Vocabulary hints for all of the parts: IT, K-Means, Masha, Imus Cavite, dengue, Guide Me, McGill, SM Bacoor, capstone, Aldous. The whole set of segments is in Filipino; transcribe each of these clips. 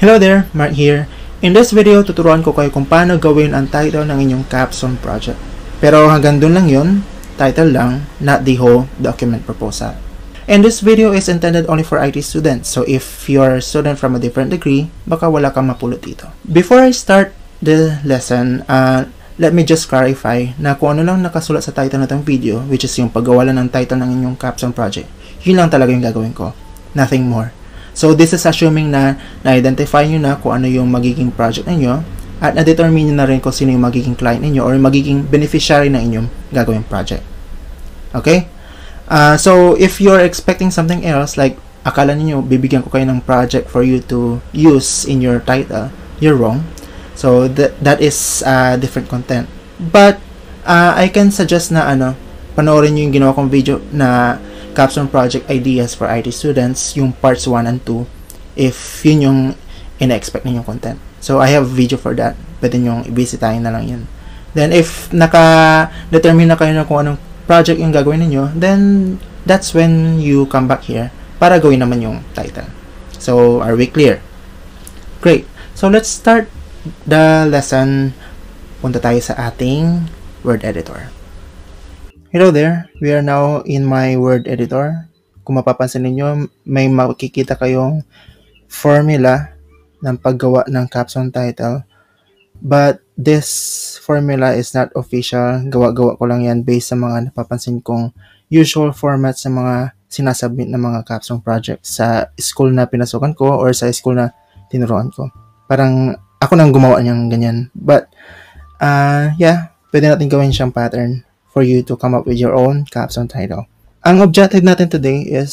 Hello there, Mark here. In this video, tuturuan ko kayo kung paano gawin ang title ng inyong capstone project. Pero hanggang dun lang yun, title lang, not the whole document proposal. And this video is intended only for IT students, so if you're a student from a different degree, baka wala kang mapulot dito. Before I start the lesson, let me just clarify na kung ano lang nakasulat sa title ng video, which is yung paggawa ng title ng inyong capstone project, yun lang talaga yung gagawin ko, nothing more. So, this is assuming na na-identify nyo na kung ano yung magiging project ninyo at na-determine nyo na rin kung sino yung magiging client ninyo or magiging beneficiary ng inyong gagawin project. Okay? So, if you're expecting something else, like akala niyo bibigyan ko kayo ng project for you to use in your title, you're wrong. So, that is different content. But, I can suggest na panoorin nyo yung ginawa kong video na capstone project ideas for IT students, yung parts 1 and 2, if yun yung in-expect ninyong content. So, I have video for that. Pwede nyong i-visitahin na lang yun. Then, if naka-determine na kayo na kung anong project yung gagawin ninyo, then that's when you come back here para gawin naman yung title. So, are we clear? Great. So, let's start the lesson. Punta tayo sa ating Word Editor. Hello there, we are now in my Word Editor. Kung mapapansin ninyo, may makikita kayong formula ng paggawa ng caption title. But this formula is not official. Gawa-gawa ko lang yan based sa mga napapansin kong usual format sa mga sinasubmit ng mga caption projects sa school na pinasukan ko or sa school na tinuruan ko. Parang ako nang gumawa niyang ganyan. But yeah, pwede natin gawin siyang pattern for you to come up with your own caption title. Ang objective natin today is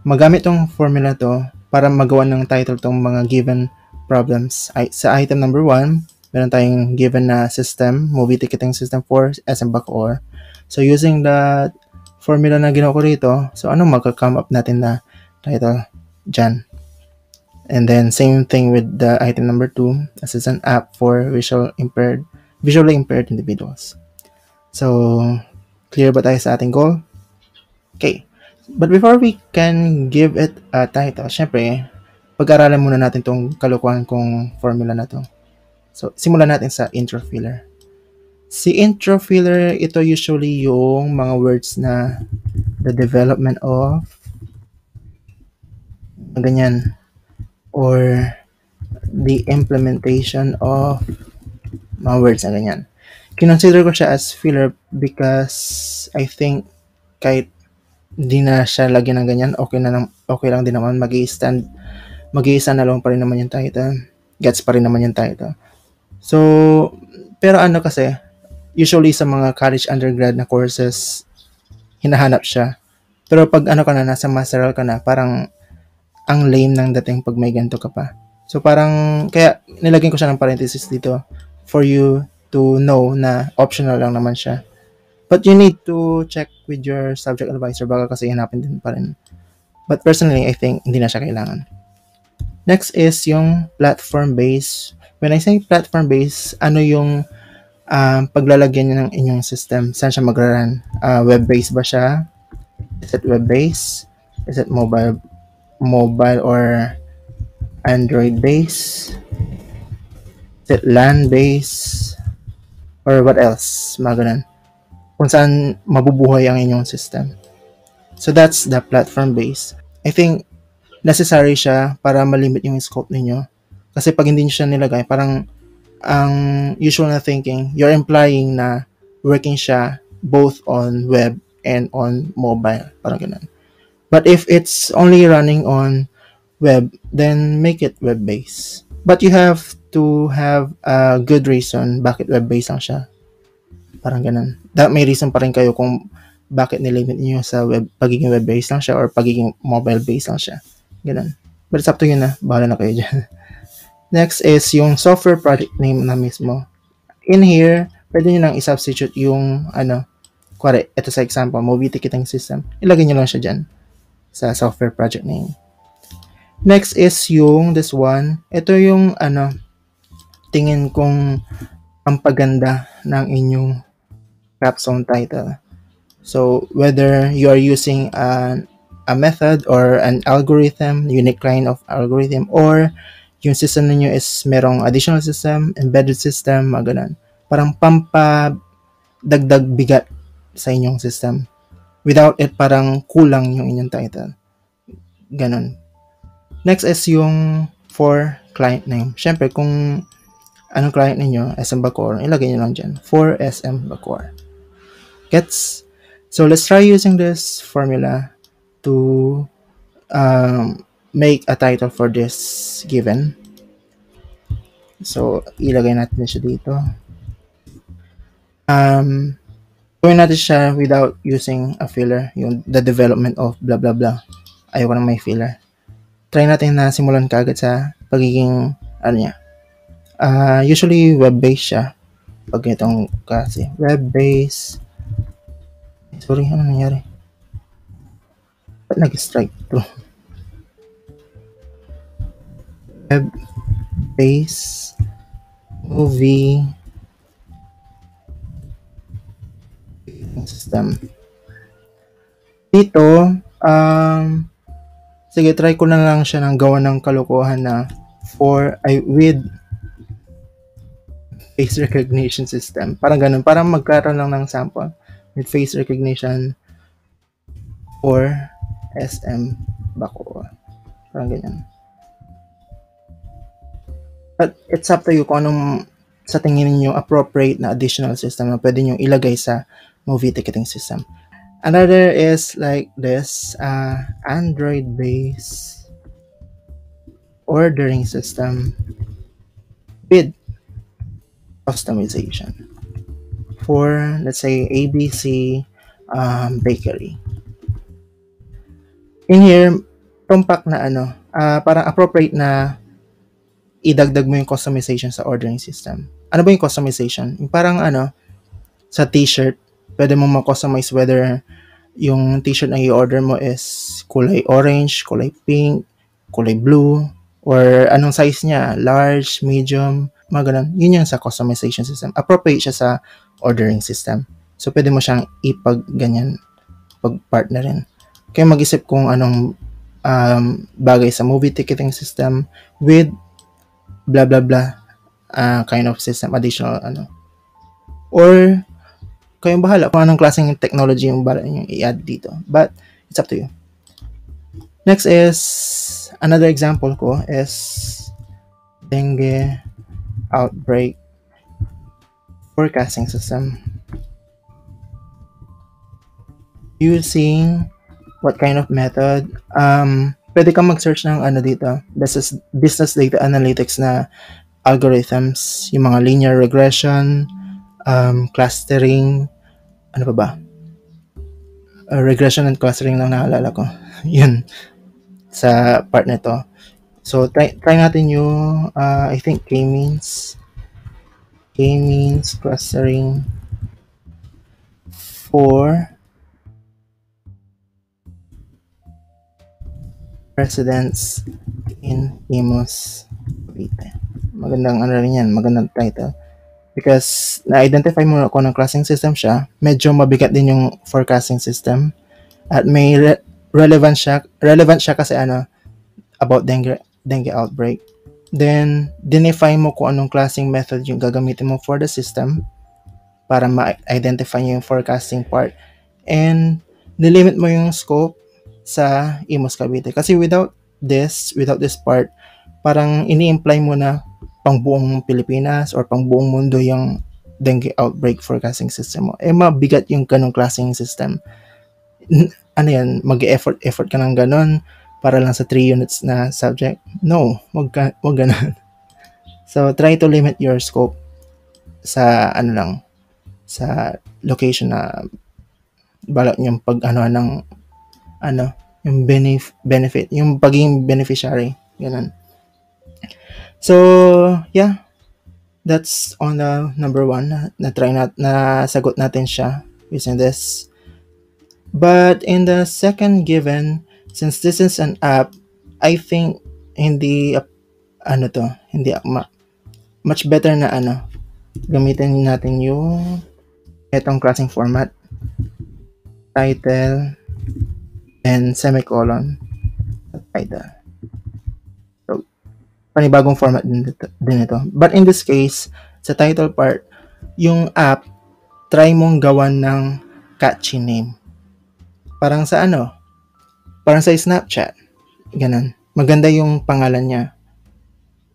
magamit tong formula to para magawa ng title tong mga given problems. Sa item number 1, meron tayong given na system, movie ticketing system for SM Bacoor. So using the formula na ginawa ko rito, so anong magka-come up natin na title dyan? And then same thing with the item number 2, assistant app for visually impaired individuals. So, clear ba tayo sa ating goal? Okay. But before we can give it a title, syempre, pag-aralan muna natin itong kalukuhan kong formula na to. So, simulan natin sa intro filler. Si intro filler, ito usually yung mga words na the development of, ganyan, or the implementation of, mga words na ganyan. Kinonsider ko siya as filler because I think kahit di na siya lagyan ng ganyan, okay lang din naman, mag-i-stand alone pa rin naman yung title. Gets pa rin naman yung title. So, pero kasi, usually sa mga college undergrad na courses, hinahanap siya. Pero pag ka na, nasa masteral ka na, parang ang lame ng dating pag may ganito ka pa. So parang, kaya nilagyan ko siya ng parenthesis dito for you to know na optional lang naman siya. But you need to check with your subject advisor baka kasi hanapin din pa rin. But personally, I think hindi na siya kailangan. Next is yung platform-based. When I say platform-based, ano yung paglalagyan niya ng inyong system? Saan siya mag-run? Web-based ba siya? Is it web-based? Is it mobile or Android-based? Is it land-based, or what else, mga ganun, kung saan mabubuhay ang inyong system. So that's the platform-based. I think necessary siya para malimit yung scope ninyo. Kasi pag hindi nyo siya nilagay, parang ang usual na thinking, you're implying na working siya both on web and on mobile, parang ganun. But if it's only running on web, then make it web-based. But you have to have a good reason bakit web-based lang siya. Parang ganun. May reason pa rin kayo kung bakit nilimit niyo sa web, pagiging web-based lang siya or pagiging mobile-based lang siya. Ganun. But it's up to you na. Bahala na kayo dyan. Next is yung software project name na mismo. In here, pwede nyo nang i-substitute yung kuwari, ito sa example, movie ticketing system. Ilagay nyo lang siya dyan sa software project name. Next is yung this one. Ito yung tingin kong ang paganda ng inyong caption title. So whether you are using an a method or an algorithm, unique line of algorithm, or yung system niyo is merong additional system, embedded system, mga ganun. Parang pampadagdag bigat sa inyong system. Without it, parang kulang yung inyong title. Ganun. Next is yung for client name. Siyempre, kung anong client niyo, SM Bacoor, ilagay nyo lang dyan. For SM Bacoor. Gets? So, let's try using this formula to make a title for this given. So, ilagay natin siya dito. Gawin natin siya without using a filler, yung the development of blah blah blah. Ayaw ko na may filler. Try natin na simulan kaagad sa pagiging, ano niya. Usually, web-based siya. Pag itong kasi, web-based. Sorry, ano nangyari? Ba't nag-strike to? Web-based movie system. Dito, sige, try ko na lang siya ng gawa ng kalokohan na with face recognition system. Parang ganun, parang magkaroon lang ng sample with face recognition or SM Bacoor. Parang ganyan. But it's up to you kung anong sa tingin niyo appropriate na additional system na pwede niyo ilagay sa movie ticketing system. Another is like this, Android-based ordering system with customization for, let's say, ABC bakery. In here, tumpak na ano, parang appropriate na idagdag mo yung customization sa ordering system. Ano ba yung customization? Yung parang ano, sa t-shirt, pwede mo ma-customize whether yung t-shirt na i-order mo is kulay orange, kulay pink, kulay blue, or anong size niya, large, medium, mga ganun. Yun yung sa customization system. Appropriate siya sa ordering system. So, pwede mo siyang ipag-ganyan, pag-partnerin. Kaya mag-isip kung anong bagay sa movie ticketing system with blah blah blah kind of system, additional ano, or kayong bahala kung anong klaseng technology yung bahala niyo i-add dito, but it's up to you. Next is another example ko is dengue outbreak forecasting system using what kind of method. Pwede kang mag-search ng ano dito. This is business data analytics na algorithms. Yung mga linear regression, clustering, ano pa ba? Regression and clustering lang naalala ko. Yun. Sa part na to. So, try natin yung, I think, K-Means. K-Means clustering for residents in Imus. Wait, magandang ano rin yan, magandang title. Because na-identify mo na kung anong klaseng system siya, medyo mabigat din yung forecasting system. At may relevant siya kasi ano, about dengue outbreak. Then, define mo kung anong klaseng method yung gagamitin mo for the system para ma-identify yung forecasting part. And, delimit mo yung scope sa Imus Cavite. Kasi without this part, parang ini-imply mo na pang buong Pilipinas or pang buong mundo yung dengue outbreak forecasting system mo. Eh, mabigat yung ganong klaseng system. Ano yan, mag-effort ka ng ganon para lang sa 3 units na subject? No, wag ganon. So, try to limit your scope sa, ano lang, sa location na balak niyong pag-ano ng ano, yung benefit, yung pagiging beneficiary, ganun. So, yeah, that's on the number 1, nasagot natin siya using this. But in the second given, since this is an app, I think much better na ano, gamitin natin yung etong klaseng format, title, and semicolon at title. So, panibagong format din ito. But in this case, sa title part, yung app, try mong gawan ng catchy name. Parang sa ano? Parang sa Snapchat. Ganun. Maganda yung pangalan niya.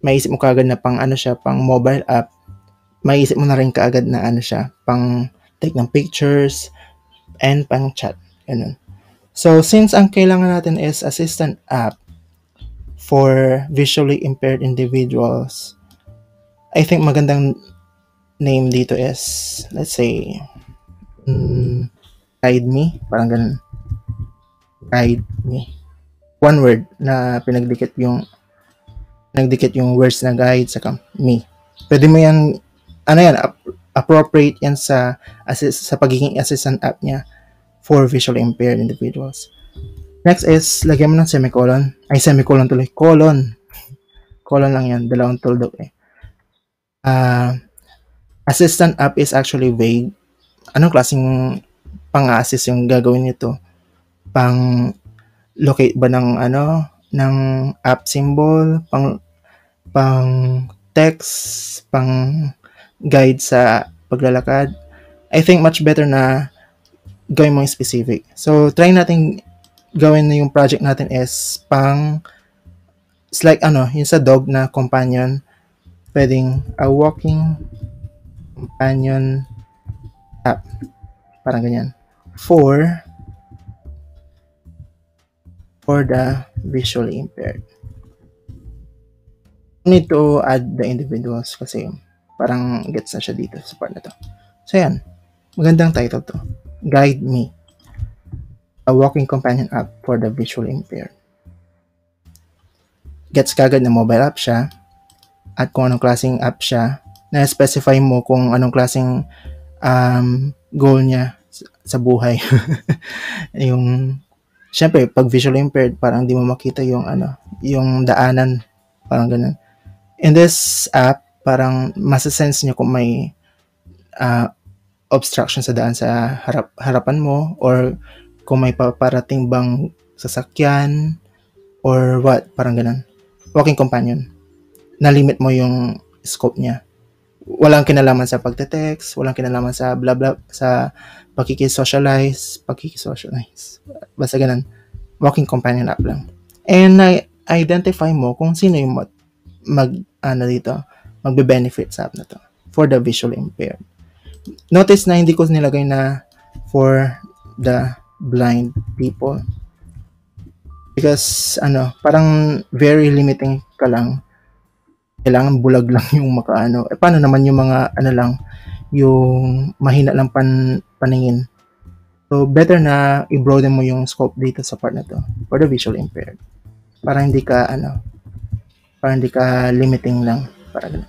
Maiisip mo kaagad na pang ano siya, pang mobile app. Maiisip mo na rin kaagad na ano siya, pang take ng pictures and pang chat. Ganun. So, since ang kailangan natin is assistant app for visually impaired individuals, I think magandang name dito is, let's say, Guide Me. Parang ganun. Guide Me. One word na pinagdikit yung words na guide saka me. Pwede mo yan, ano yan, appropriate yan sa pagiging assistant app niya for visually impaired individuals. Next is, lagyan mo ng semicolon. Ay, semicolon tuloy. Colon. Colon lang yan. Dalawang tuldok eh. Assistant app is actually vague. Anong klaseng pang-assist yung gagawin nito? Pang-locate ba ng ano, ng app symbol, pang-text, pang-guide sa paglalakad? I think much better na gawin mo yung specific. So, try natin gawin na yung project natin is pang, it's like ano, yung sa dog na companion, pwedeng a walking companion app. Parang ganyan. For the visually impaired. You need to add the individuals kasi parang gets na siya dito sa part na to. So, yan. Magandang title to. Guide Me. A walking companion app for the visually impaired. Gets kagad na mobile app siya at kung anong klaseng app siya. Na-specify mo kung anong klaseng goal niya sa buhay. Yung, syempre, pag visually impaired, parang di mo makita yung, ano, yung daanan. Parang ganun. In this app, parang masasense niyo kung may obstruction sa daan sa harapan mo or kung may paparating bang sasakyan or what. Parang ganun. Walking companion. Na-limit mo yung scope niya. Walang kinalaman sa pagte-text, walang kinalaman sa blah blah, sa pakikisocialize. Basta ganun, walking companion app lang. And identify mo kung sino yung magbe-benefit sa app na to for the visually impaired. Notice na hindi ko nilagay na for the blind people. Because ano, parang very limiting ka lang. Kailangan bulag lang yung makaano. Eh, paano naman yung mga, ano lang, yung mahina lang paningin. So, better na i-broaden mo yung scope dito sa part na to for the visually impaired. Para hindi ka, ano, para hindi ka limiting lang. Para ganun.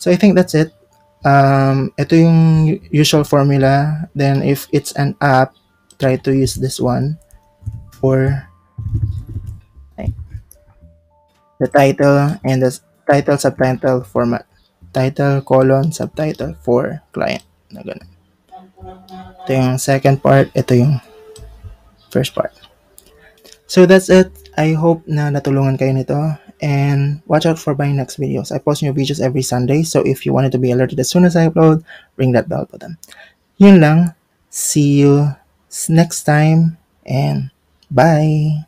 So, I think that's it. Ito yung usual formula. Then, if it's an app, try to use this one for the title and the title subtitle format. Title, colon, subtitle for client. Na ganun. Ito yung second part. Ito yung first part. So that's it. I hope na natulungan kayo nito. And watch out for my next videos. I post new videos every Sunday. So if you wanted to be alerted as soon as I upload, ring that bell button. Yun lang. See you next time. And bye!